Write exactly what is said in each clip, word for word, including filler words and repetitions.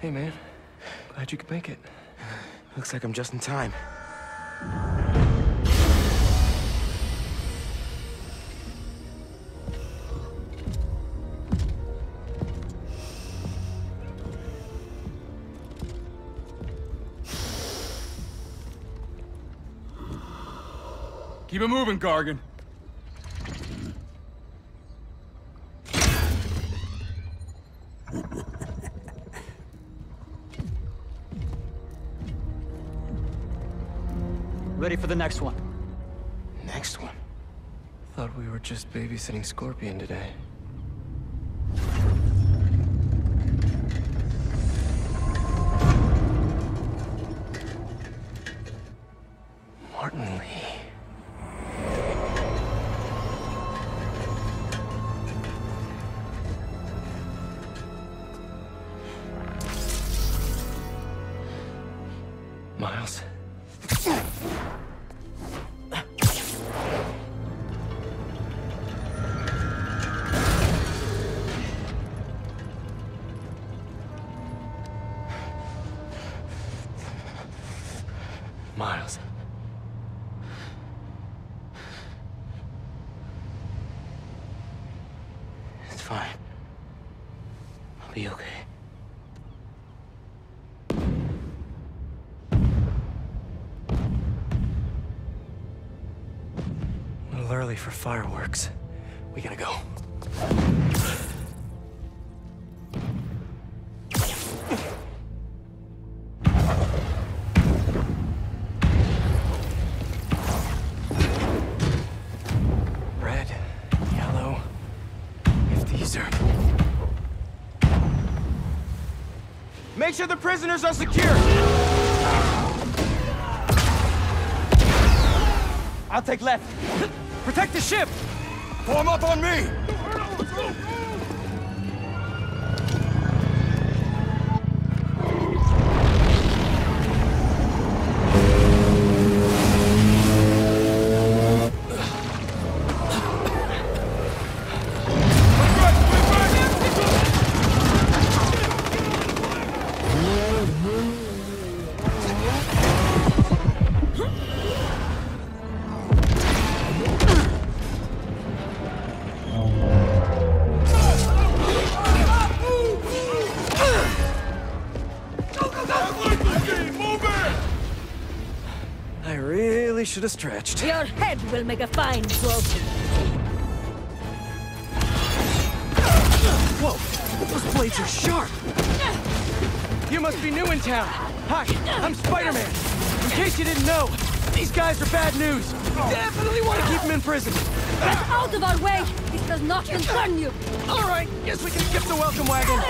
Hey, man. Glad you could make it. Looks like I'm just in time. Keep it moving, Gargan. Ready for the next one. Next one? Thought we were just babysitting Scorpion today. Martin Lee. Miles. Miles. It's fine. I'll be okay. A little early for fireworks. We gotta go. Make sure the prisoners are secure! I'll take left. Protect the ship! Form up on me! Should have stretched. Your head will make a fine trophy. Whoa! Those blades are sharp! You must be new in town. Hi, I'm Spider-Man. In case you didn't know, these guys are bad news. Definitely want to keep them in prison. Get out of our way! This does not concern you! Alright, guess we can skip the welcome wagon.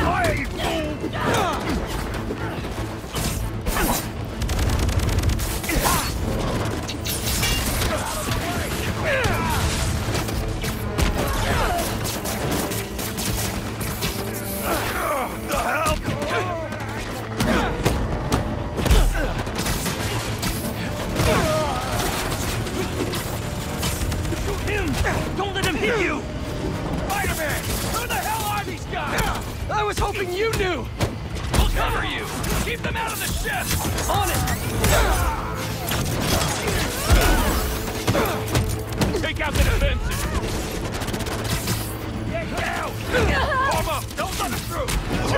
Quiet, you fool! Don't let him hit you! Spider-Man! Who the hell are these guys? I was hoping you knew! We'll cover you! Keep them out of the ship! On it! Take out the defenses! Get out! Form up! Don't let them through!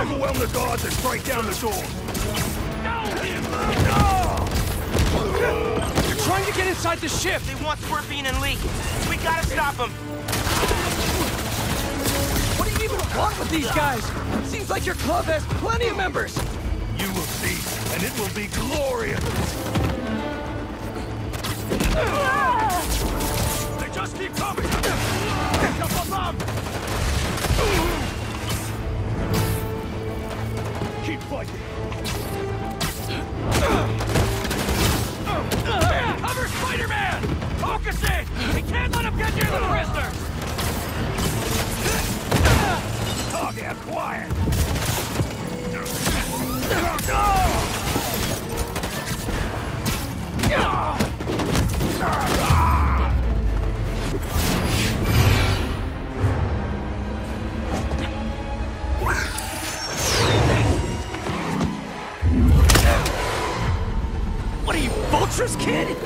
Overwhelm the guards and strike down the doors! No! No! They're trying to get inside the ship! They want Scorpion and Lee! We gotta stop them! What do you even want with these guys? Seems like your club has plenty of members! You will see, and it will be glorious! Ah! They just keep coming! Keep fighting! Man, cover Spider-Man! Focus it! We can't let him get near the prisoner! Oh, damn, quiet! No! kid.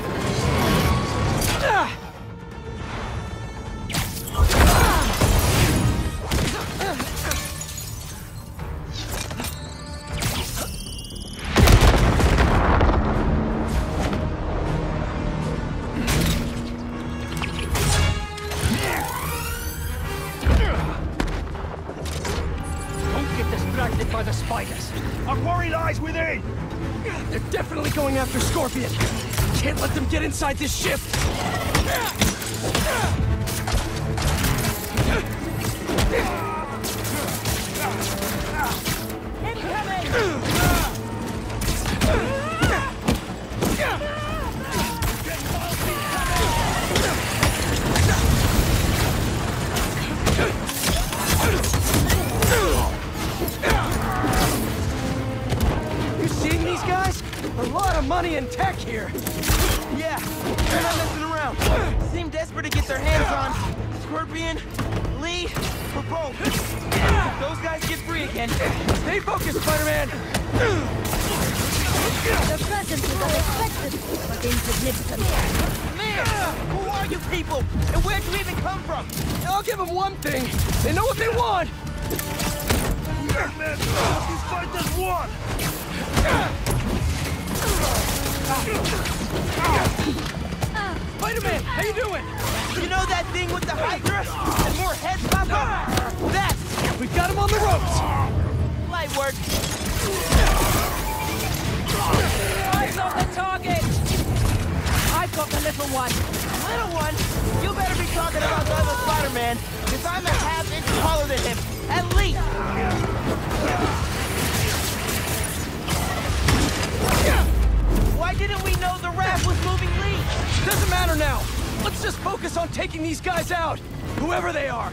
After Scorpion. Can't let them get inside this ship. Incoming! You seen these guys? A lot of money and tech here. Yeah, they're not messing around. Seem desperate to get their hands on Scorpion, Lee, or both. If those guys get free again, stay focused, Spider-Man. The presence is unexpected, but insignificant. Man, who are you people? And where'd you even come from? I'll give them one thing. They know what they want. Man, you fight this one. Spider-Man, how you doing? You know that thing with the Hydra? And more heads pop up? That! We've got him on the ropes! Light work. Eyes off the target! I've got the little one. Little one? You better be talking about the other Spider-Man, because I'm a half-inch taller than him, at least! Why didn't we know the Raft was moving Lee? Doesn't matter now. Let's just focus on taking these guys out, whoever they are.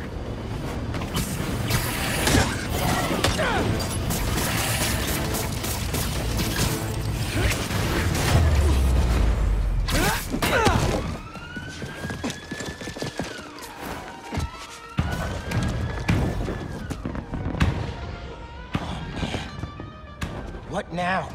Oh, man. What now?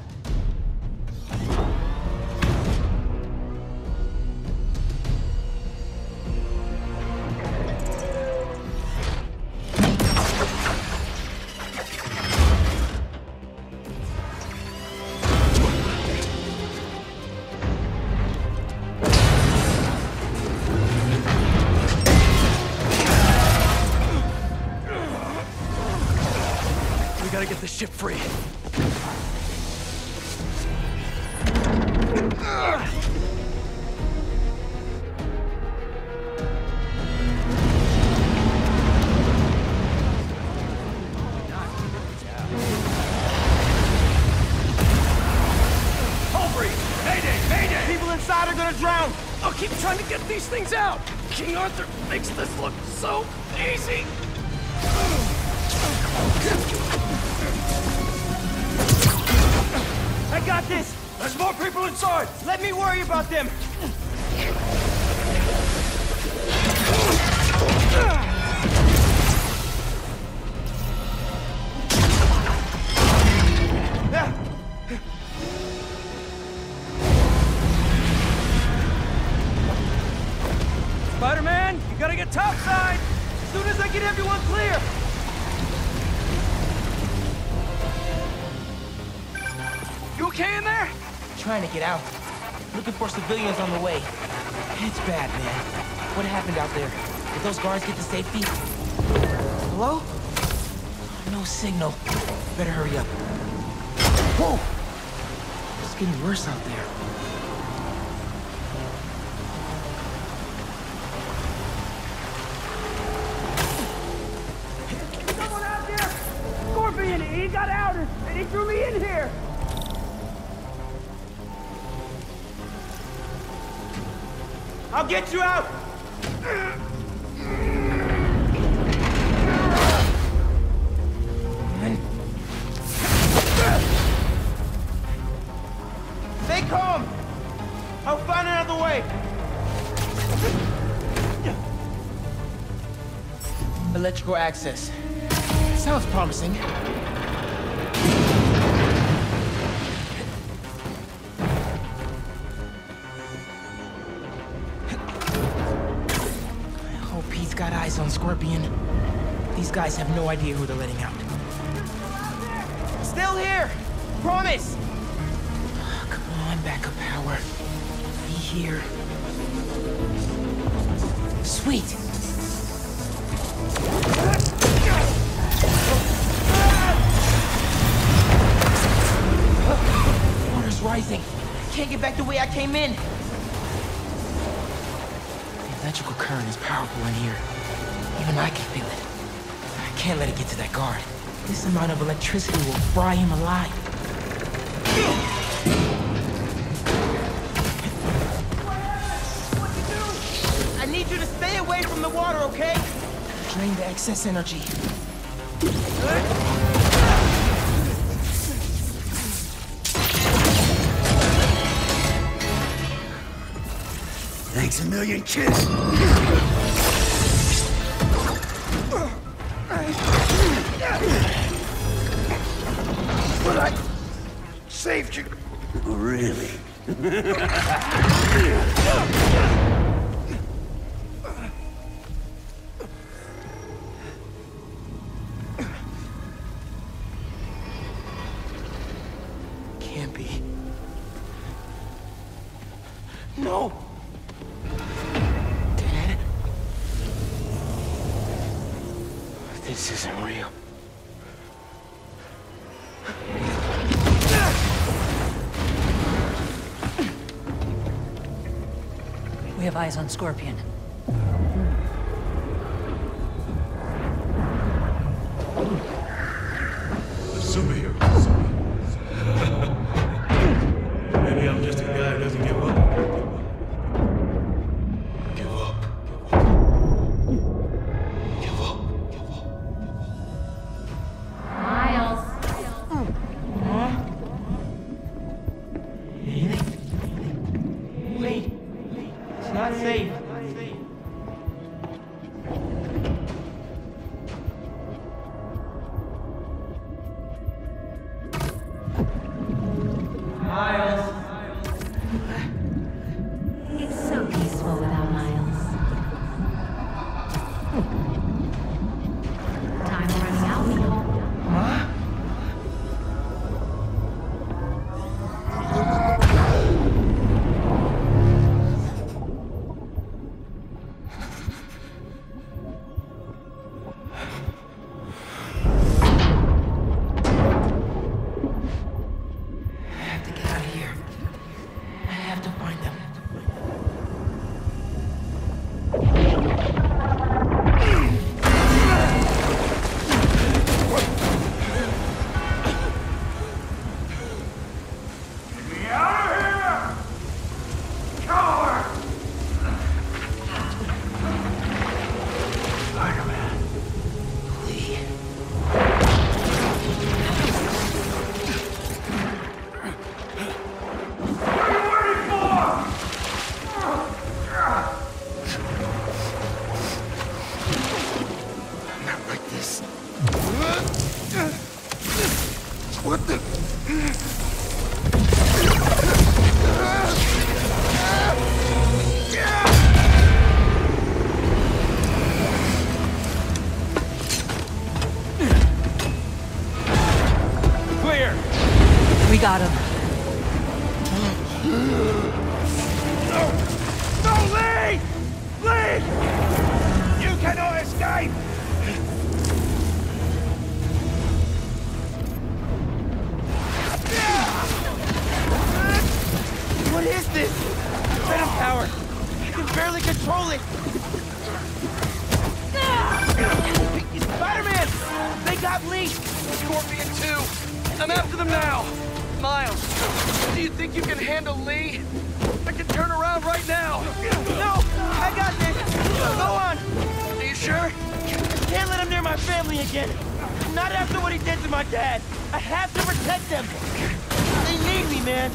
Gotta get the ship free. Aubrey! Mayday! Mayday! People inside are gonna drown! I'll keep trying to get these things out! King Arthur makes this look so easy! I got this! There's more people inside! Let me worry about them! Spider-Man, you gotta get topside! As soon as I get everyone clear! Okay in there? Trying to get out. Looking for civilians on the way. It's bad, man. What happened out there? Did those guards get to safety? Hello? No signal. Better hurry up. Whoa! It's getting worse out there. Someone out there! Scorpion, he got out and he threw me in here! I'll get you out! Stay calm! I'll find another way! Electrical access. Sounds promising. eyes on Scorpion. These guys have no idea who they're letting out. Still here! Promise! Oh, come on, backup power. Be here. Sweet! Water's rising. I can't get back the way I came in. The electrical current is powerful in here. Even I can feel it. I can't let it get to that guard. This amount of electricity will fry him alive. What? What do? I need you to stay away from the water, okay? Drain the excess energy. Good. Thanks a million, kids! But I saved you. Oh, really? Can't be. No. Dad? This isn't real. We have eyes on Scorpion. Super here. Maybe I'm just a guy who doesn't give up. Give up. Give up. Give up. Miles. Huh? Wait. Not safe. Miles. It's so peaceful without Miles. Time running out, we hope. Huh? What the? Clear. We got him. No! No, Lee! Lee! You cannot escape! What is this? Venom power! I can barely control it! Spider-Man! They got Lee! Scorpion too! I'm after them now! Miles, do you think you can handle Lee? I can turn around right now! No! I got this! Go on! Are you sure? I can't let him near my family again! Not after what he did to my dad! I have to protect them! They need me, man!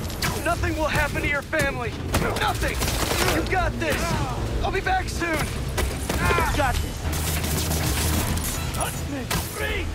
Nothing will happen to your family. Nothing! You got this! I'll be back soon! You got this! Touch me! Free!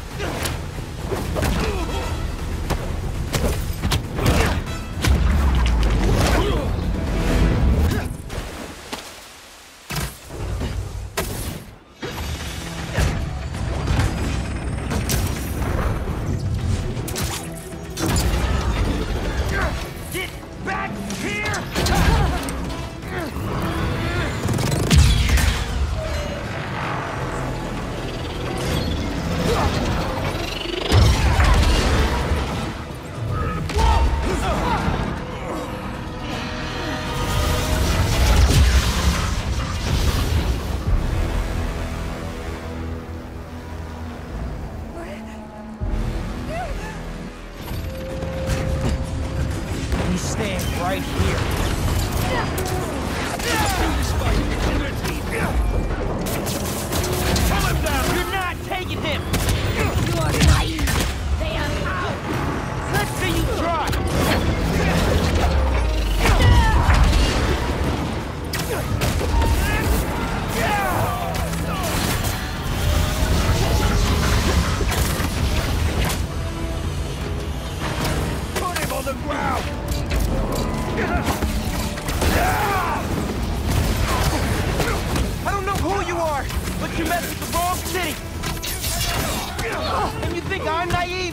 right here. Pull him down! You're not taking him! You are naive! They are out! Let's see you try! Put him on the ground! I don't know who you are, but you messed with the wrong city! And you think I'm naive?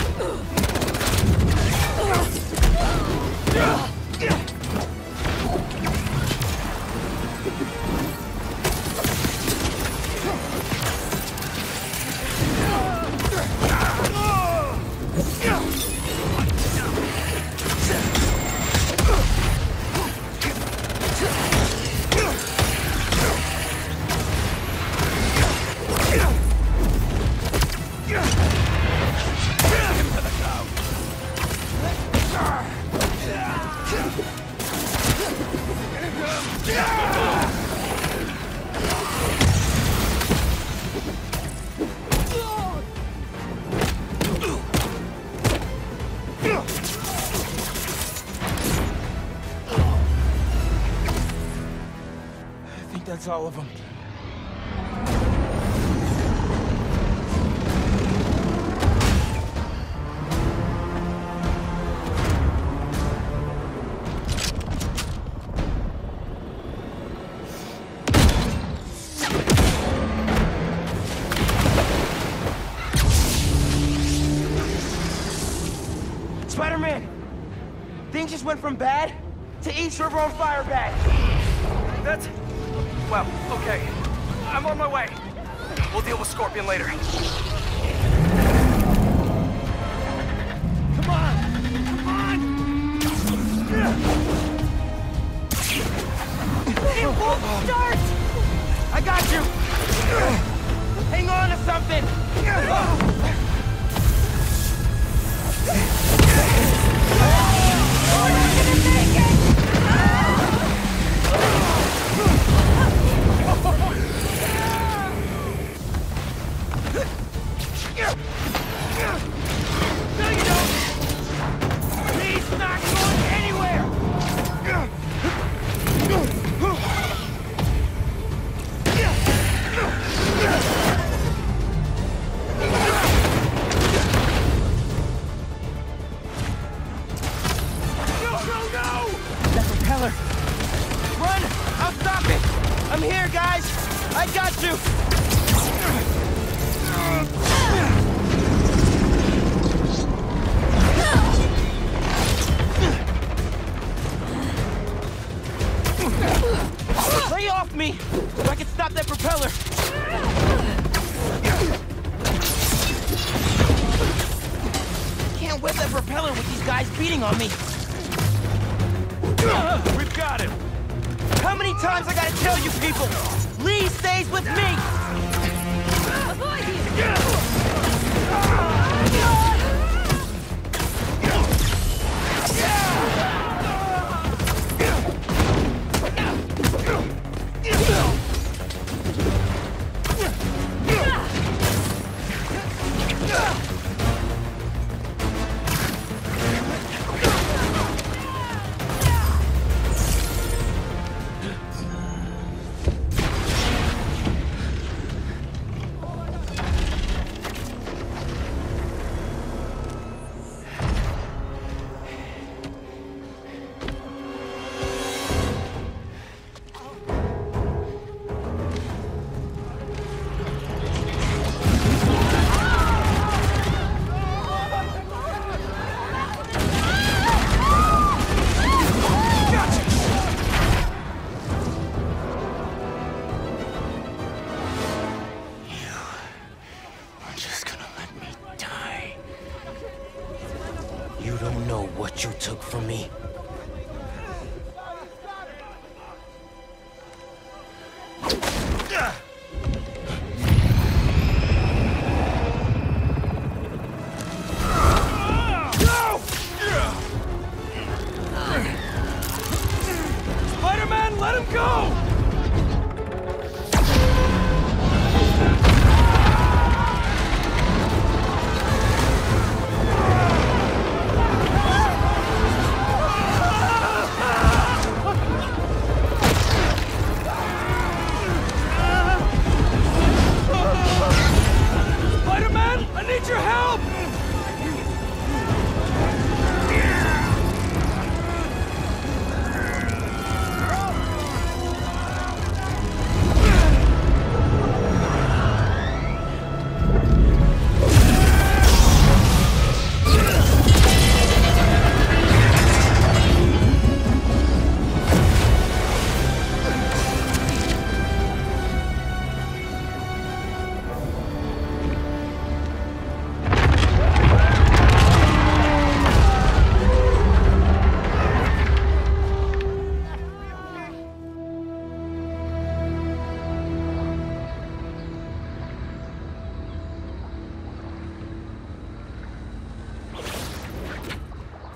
That's all of them. Spider-Man! Things just went from bad to East River on fire bad. That's... Well, okay. I'm on my way. We'll deal with Scorpion later. Come on! Come on! It won't start! I got you! Hang on to something! Oh, we're not gonna make it!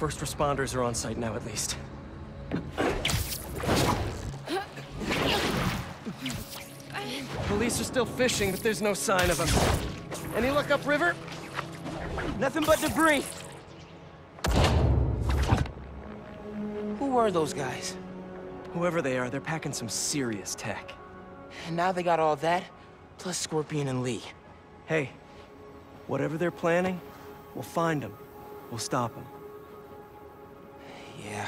First responders are on site now, at least. Police are still fishing, but there's no sign of them. Any luck upriver? Nothing but debris. Who are those guys? Whoever they are, they're packing some serious tech. And now they got all that, plus Scorpion and Lee. Hey, whatever they're planning, we'll find them. We'll stop them. Yeah.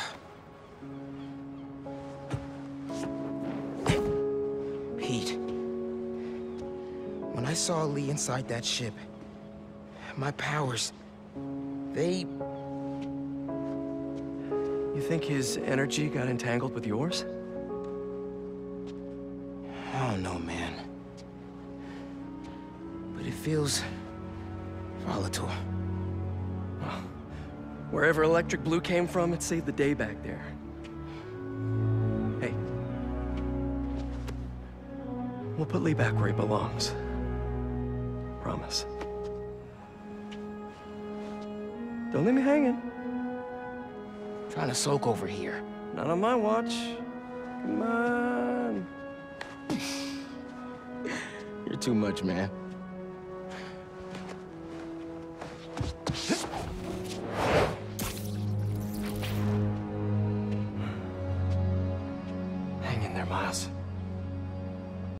Pete, when I saw Lee inside that ship, my powers, they... You think his energy got entangled with yours? I don't know, man. But it feels volatile. Well, wherever Electric Blue came from, it saved the day back there. Hey. We'll put Lee back where he belongs. Promise. Don't leave me hanging. Trying to soak over here. Not on my watch. Come on. You're too much, man. Hang in there, Miles.